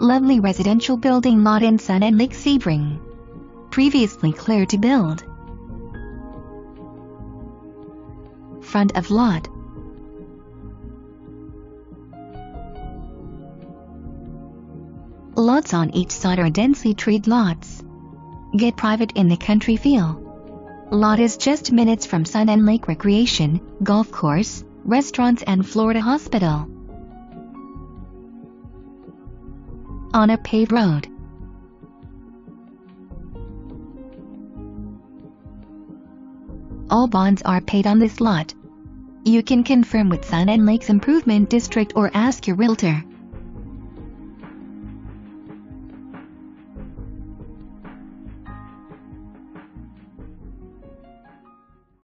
lovely residential building lot in Sun 'N Lake Sebring, previously cleared to build. Front of lot. Lots on each side are densely treed lots. Get private in the country feel. Lot is just minutes from Sun 'N Lake Recreation, golf course, restaurants and Florida Hospital. On a paved road. All bonds are paid on this lot. You can confirm with Sun 'N Lakes Improvement District or ask your realtor.